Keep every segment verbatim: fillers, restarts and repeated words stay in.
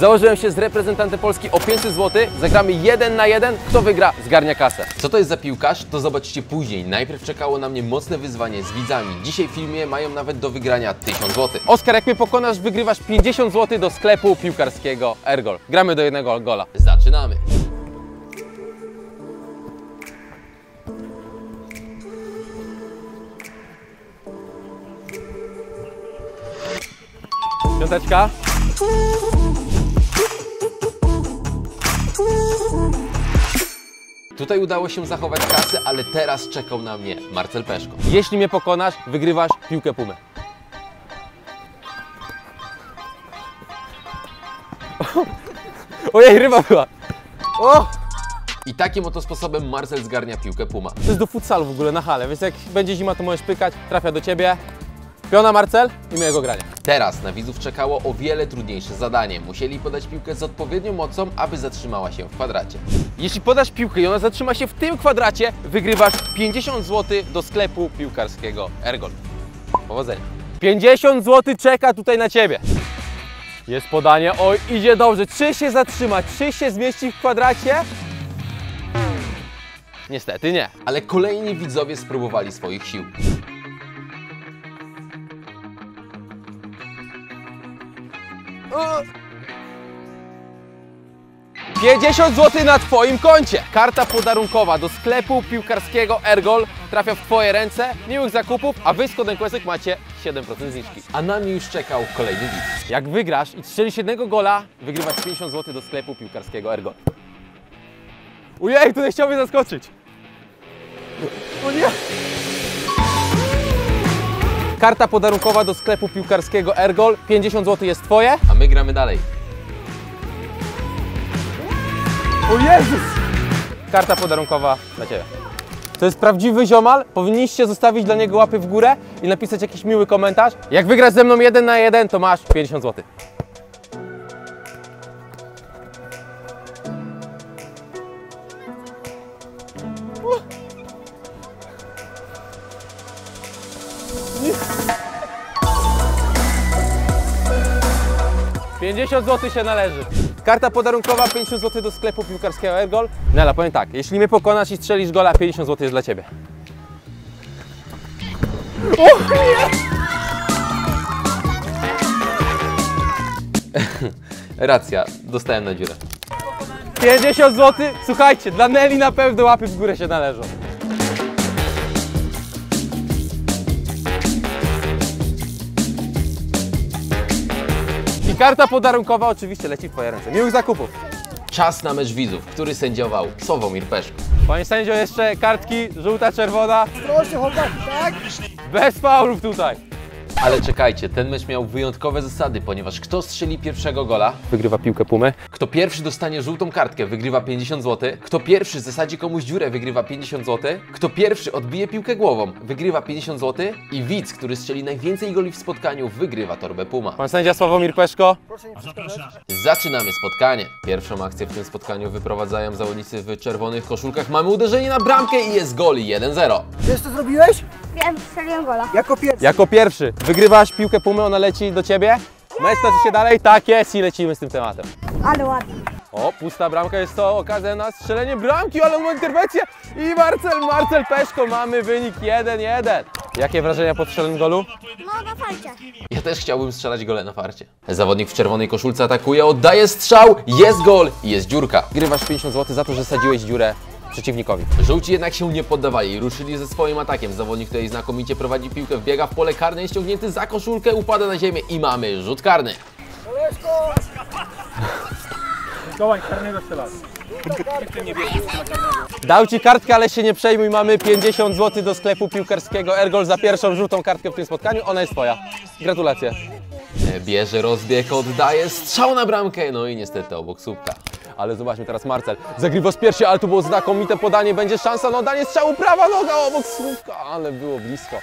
Założyłem się z reprezentantem Polski o pięćset złotych. Zagramy jeden na jeden. Kto wygra, zgarnia kasę. Co to jest za piłkarz, to zobaczcie później. Najpierw czekało na mnie mocne wyzwanie z widzami. Dzisiaj w filmie mają nawet do wygrania tysiąc złotych. Oskar, jak mnie pokonasz, wygrywasz pięćdziesiąt złotych do sklepu piłkarskiego R-GOL. Gramy do jednego gola. Zaczynamy. Piąteczka. Tutaj udało się zachować kasę, ale teraz czekał na mnie Marcel Peszko. Jeśli mnie pokonasz, wygrywasz piłkę Pumy. Ojej, ryba była. O! I takim oto sposobem Marcel zgarnia piłkę Puma. To jest do futsalu w ogóle na hale, więc jak będzie zima, to możesz pykać, trafia do ciebie. Piona Marcel i mojego grania. Teraz na widzów czekało o wiele trudniejsze zadanie. Musieli podać piłkę z odpowiednią mocą, aby zatrzymała się w kwadracie. Jeśli podasz piłkę i ona zatrzyma się w tym kwadracie, wygrywasz pięćdziesiąt złotych do sklepu piłkarskiego R-GOL. Powodzenia. pięćdziesiąt złotych czeka tutaj na ciebie. Jest podanie. Oj, idzie dobrze. Czy się zatrzyma? Czy się zmieści w kwadracie? Niestety nie. Ale kolejni widzowie spróbowali swoich sił. pięćdziesiąt złotych na twoim koncie. Karta podarunkowa do sklepu piłkarskiego R-GOL trafia w twoje ręce. Miłych zakupów, a wy z kodem Qesek macie siedem procent zniżki. A nami już czekał kolejny widz. Jak wygrasz i strzelisz jednego gola, wygrywasz pięćdziesiąt złotych do sklepu piłkarskiego R-GOL. Ujej, tutaj chciałbym zaskoczyć. O nie! Karta podarunkowa do sklepu piłkarskiego R-GOL. pięćdziesiąt złotych jest twoje. A my gramy dalej. O Jezus! Karta podarunkowa dla ciebie. To jest prawdziwy ziomal. Powinniście zostawić dla niego łapy w górę i napisać jakiś miły komentarz. Jak wygrasz ze mną jeden na jeden, to masz pięćdziesiąt złotych. pięćdziesiąt złotych się należy. Karta podarunkowa, pięćdziesiąt złotych do sklepu piłkarskiego R-GOL. Nela, powiem tak, jeśli mnie pokonasz i strzelisz gola, pięćdziesiąt złotych jest dla ciebie. Oh, racja, dostałem na dziurę. pięćdziesiąt złotych, słuchajcie, dla Neli na pewno łapy w górę się należą. Karta podarunkowa oczywiście leci w twoje ręce. Miłych zakupów. Czas na mecz widzów, który sędziował Sławomir Peszko. Panie sędzio, jeszcze kartki, żółta, czerwona. Proszę, chłopaki, tak? Bez faulów tutaj. Ale czekajcie, ten mecz miał wyjątkowe zasady, ponieważ kto strzeli pierwszego gola, wygrywa piłkę Pumy. Kto pierwszy dostanie żółtą kartkę, wygrywa pięćdziesiąt złotych. Kto pierwszy zasadzi komuś dziurę, wygrywa pięćdziesiąt złotych. Kto pierwszy odbije piłkę głową, wygrywa pięćdziesiąt złotych. I widz, który strzeli najwięcej goli w spotkaniu, wygrywa torbę Puma. Pan sędzia Sławomir Peszko. Proszę nie przeszkadzać. Zaczynamy spotkanie. Pierwszą akcję w tym spotkaniu wyprowadzają zawodnicy w czerwonych koszulkach. Mamy uderzenie na bramkę i jest gol jeden zero. Wiesz, co zrobiłeś? Wiem, strzeliłem gola. Jako pierwszy. Jako pierwszy. Wygrywasz piłkę Pumy, ona leci do ciebie. Mecz toczy się dalej, tak jest i lecimy z tym tematem. Ale ładnie. O, pusta bramka, jest to okazja na strzelenie bramki, ale ma interwencję i Marcel, Marcel Peszko, mamy wynik jeden jeden. Jakie wrażenia po strzelnym golu? No, na farcie. Ja też chciałbym strzelać gole na farcie. Zawodnik w czerwonej koszulce atakuje, oddaje strzał, jest gol i jest dziurka. Wygrywasz pięćdziesiąt złotych za to, że sadziłeś dziurę przeciwnikowi. Żółci jednak się nie poddawali, ruszyli ze swoim atakiem. Zawodnik tutaj znakomicie prowadzi piłkę, wbiega w pole karne, jest ściągnięty za koszulkę, upada na ziemię i mamy rzut karny. Dawaj, karnego strzelać. Dał ci kartkę, ale się nie przejmuj, mamy pięćdziesiąt złotych do sklepu piłkarskiego R-GOL za pierwszą żółtą kartkę w tym spotkaniu, ona jest twoja. Gratulacje. Bierze rozbieg, oddaje strzał na bramkę, no i niestety obok słupka. Ale zobaczmy teraz Marcel. Zagrywa z pierwszy, ale tu było znakomite podanie. Będzie szansa na oddanie strzału. Prawa noga obok słupka, ale było blisko.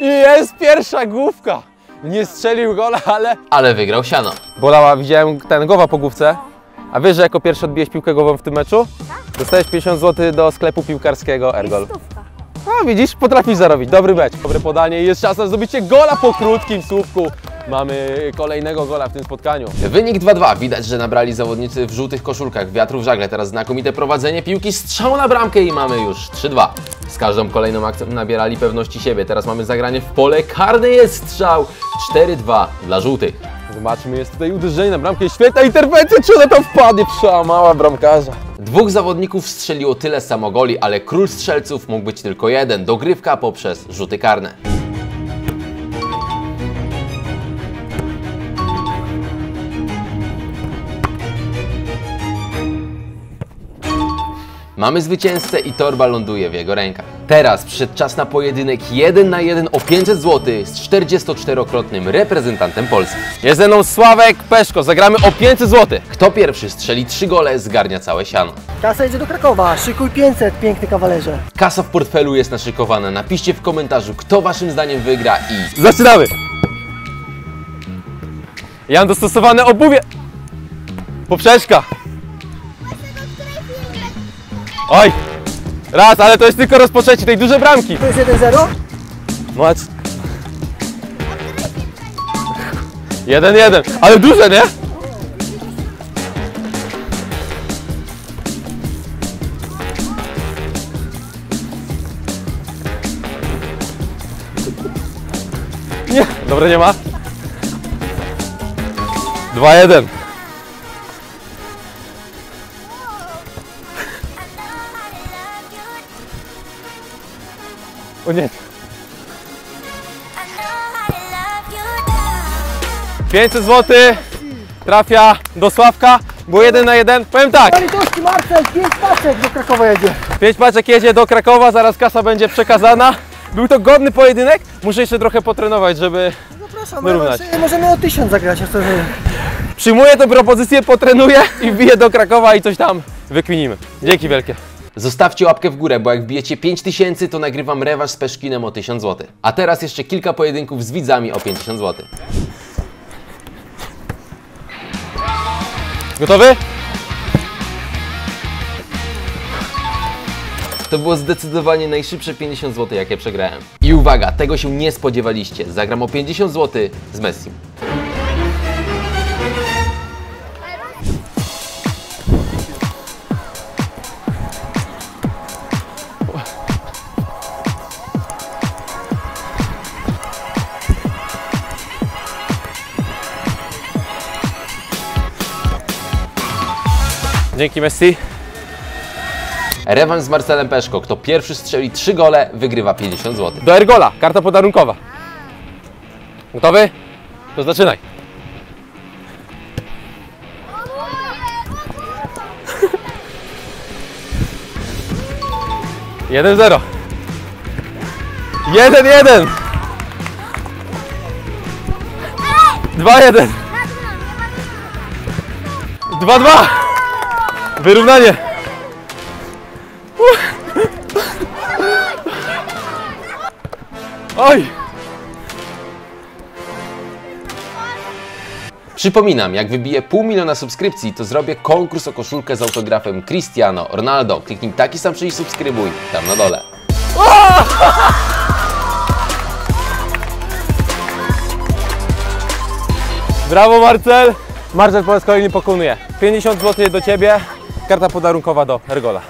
I jest pierwsza główka. Nie strzelił gola, ale... Ale wygrał siano. Bolała, widziałem ten głowa po główce. A wiesz, że jako pierwszy odbiłeś piłkę głową w tym meczu? Tak. Dostajesz pięćdziesiąt złotych do sklepu piłkarskiego R-GOL. No widzisz, potrafisz zarobić. Dobry mecz, dobre podanie. Jest szansa na zdobycie gola po krótkim słupku. mamy kolejnego gola w tym spotkaniu. Wynik dwa dwa. Widać, że nabrali zawodnicy w żółtych koszulkach wiatru w żagle. Teraz znakomite prowadzenie piłki, strzał na bramkę i mamy już trzy dwa. Z każdą kolejną akcją nabierali pewności siebie. Teraz mamy zagranie w pole karne, jest strzał. cztery dwa dla żółtych. Zobaczmy, jest tutaj uderzenie na bramkę. Świetna interwencja, czy ona tam wpadnie? Przełamała bramkarza. Dwóch zawodników strzeliło tyle samo goli, ale król strzelców mógł być tylko jeden. Dogrywka poprzez rzuty karne. Mamy zwycięzcę i torba ląduje w jego rękach. Teraz przyszedł czas na pojedynek jeden na jeden o pięćset złotych z czterdziestoczterokrotnym reprezentantem Polski. Jest ze mną Sławek Peszko, zagramy o pięćset złotych. Kto pierwszy strzeli trzy gole, zgarnia całe siano. Kasa idzie do Krakowa, szykuj pięćset, piękny kawalerze. Kasa w portfelu jest naszykowana. Napiszcie w komentarzu, kto waszym zdaniem wygra i... Zaczynamy! Ja mam dostosowane obuwie. Poprzeczka. Oj! Raz, ale to jest tylko rozpoczęcie tej dużej bramki. To jest jeden zero? Mać. jeden jeden. Ale duże, nie? Nie. Dobra, nie ma. dwa jeden. O nie. pięćset złotych trafia do Sławka, bo jeden na jeden. Powiem tak. Marcel, pięć paczek do Krakowa jedzie. pięć paczek jedzie do Krakowa, zaraz kasa będzie przekazana. Był to godny pojedynek, muszę jeszcze trochę potrenować, żeby zapraszam, wyrównać. Może, możemy o tysiąc zagrać. Jeszcze przyjmuję tę propozycję, potrenuję i wbiję do Krakowa i coś tam wykminimy. Dzięki wielkie. Zostawcie łapkę w górę, bo jak wbijecie pięć tysięcy, to nagrywam rewanż z Peszkinem o tysiąc złotych. A teraz jeszcze kilka pojedynków z widzami o pięćdziesiąt złotych. Gotowy? To było zdecydowanie najszybsze pięćdziesiąt złotych, jakie przegrałem. I uwaga, tego się nie spodziewaliście. Zagram o pięćdziesiąt złotych z Messim. Dzięki, Messi. Rewanż z Marcelem Peszko. Kto pierwszy strzeli trzy gole, wygrywa pięćdziesiąt złotych. Do R-Gola. Karta podarunkowa. Gotowy? To zaczynaj. jeden zero. jeden jeden. dwa jeden. dwa dwa. Wyrównanie! Oj! Przypominam, jak wybiję pół miliona subskrypcji, to zrobię konkurs o koszulkę z autografem Cristiano Ronaldo. Kliknij taki sam przycisk subskrybuj tam na dole. Brawo, Marcel! Marcel po raz kolejny pokonuje. pięćdziesiąt złotych do ciebie. Karta podarunkowa do R-Gola.